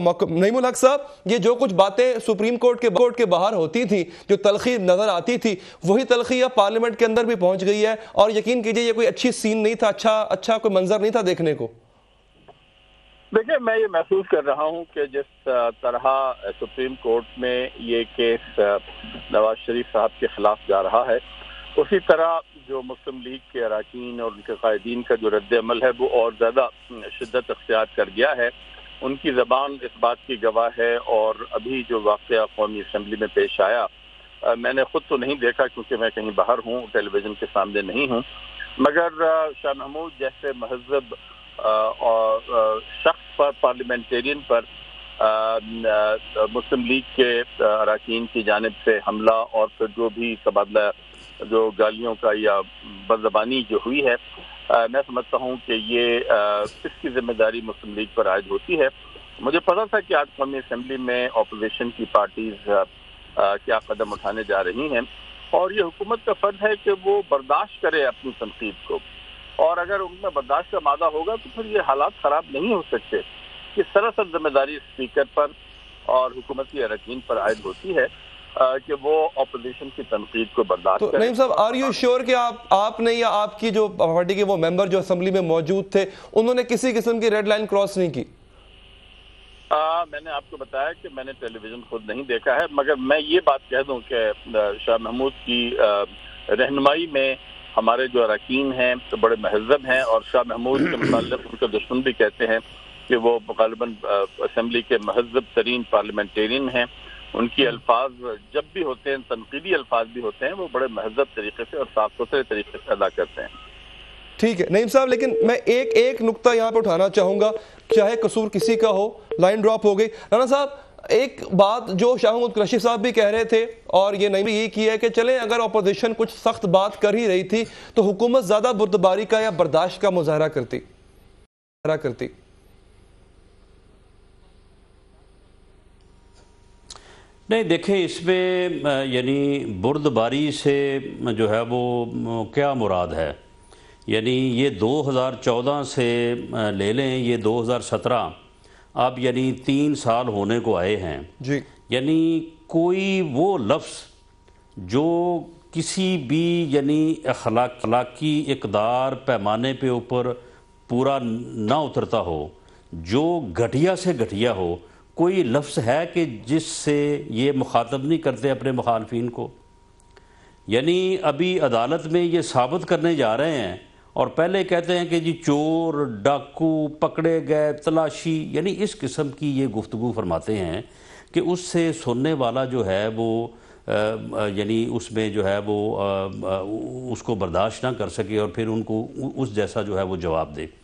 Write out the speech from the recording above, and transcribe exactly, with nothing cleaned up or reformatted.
नईमुल हक साहब, ये जो कुछ बातें सुप्रीम कोर्ट के कोर्ट के बाहर होती थी, जो तलखी नजर आती थी, वही तलखी अब पार्लियामेंट के अंदर भी पहुंच गई है। और यकीन कीजिए ये कोई अच्छी सीन नहीं था, अच्छा अच्छा कोई मंजर नहीं था देखने को। देखिए, मैं ये महसूस कर रहा हूं कि जिस तरह सुप्रीम कोर्ट में ये केस नवाज शरीफ साहब के खिलाफ जा रहा है, उसी तरह जो मुस्लिम लीग के अरकान और उनके कायदीन का जो रद्दअमल है वो और ज्यादा शिद्दत अख्तियार कर गया है। उनकी जबान इस बात की गवाह है। और अभी जो वाकया कौमी असम्बली में पेश आया, आ, मैंने खुद तो नहीं देखा क्योंकि मैं कहीं बाहर हूँ, टेलीविजन के सामने नहीं हूँ, मगर शाह महमूद जैसे महजब और शख्स पर, पार्लियामेंटेरियन पर आ, आ, मुस्लिम लीग के अरकान की जानिब से हमला और फिर जो भी तबादला, जो गालियों का या बदजबानी जो हुई है, आ, मैं समझता हूँ कि ये इसकी जिम्मेदारी मुस्लिम लीग पर आयद होती है। मुझे पता था कि आज कौमी असम्बली में अपोजिशन की पार्टीज आ, आ, क्या कदम उठाने जा रही हैं, और ये हुकूमत का फर्ज है कि वो बर्दाश्त करे अपनी तनकीद को, और अगर उनमें बर्दाश्त का मादा होगा तो फिर ये हालात ख़राब नहीं हो सकते। ये सरासर जिम्मेदारी स्पीकर पर और हुकूमती अरकान पर आयद होती है कि वो ऑपोजिशन की तनकीद को बर्दाश्त करें। नईम साहब, आर यू श्योर कि आप आपने या आपकी जो पार्टी के वो मेंबर जो असेंबली में मौजूद थे, उन्होंने किसी किस्म की रेड लाइन क्रॉस नहीं की? आ, मैंने आपको बताया कि मैंने टेलीविजन खुद नहीं देखा है, मगर मैं ये बात कह दूं कि शाह महमूद की रहनुमाई में हमारे जो अरकान हैं तो बड़े महजब हैं, और शाह महमूद के मुताल्लिक़ उनके दुश्मन भी कहते हैं कि वो गालिबन असेंबली के महजब तरीन पार्लियामेंटेरियन हैं। उनकी अल्फाज जब भी होते हैं, तनकीदी अल्फाज भी होते हैं, वो बड़े महजब तरीके से और साफ सुथरे तरीके से अदा करते हैं। ठीक है नईम साहब, लेकिन मैं एक एक नुकता यहाँ पर उठाना चाहूँगा, चाहे कसूर किसी का हो, लाइन ड्रॉप हो गई। राना साहब, एक बात जो शाह मुद्रशी साहब भी कह रहे थे और ये नहीं भी ये की है कि चलें अगर अपोजिशन कुछ सख्त बात कर ही रही थी तो हुकूमत ज़्यादा बुर्दबारी का या बर्दाश्त का मुजाहरा करती करती नहीं। देखें, इसमें यानी बुर्दबारी से जो है वो क्या मुराद है, यानी ये दो हज़ार चौदह से ले लें, ये दो हज़ार सत्रह, अब यानी तीन साल होने को आए हैं जी। यानी कोई वो लफ्ज़ जो किसी भी यानी अखलाक अखलाकी इकदार पैमाने पे ऊपर पूरा ना उतरता हो, जो घटिया से घटिया हो, कोई लफ्ज़ है कि जिससे ये मुखातब नहीं करते अपने मुखालफिन को। यानी अभी अदालत में ये साबित करने जा रहे हैं और पहले कहते हैं कि जी चोर डाकू पकड़े गए, तलाशी, यानी इस किस्म की ये गुफ्तगू फरमाते हैं कि उससे सुनने वाला जो है वो यानी उसमें जो है वो आ, आ, उसको बर्दाश्त ना कर सके और फिर उनको उस जैसा जो है वो जवाब दे।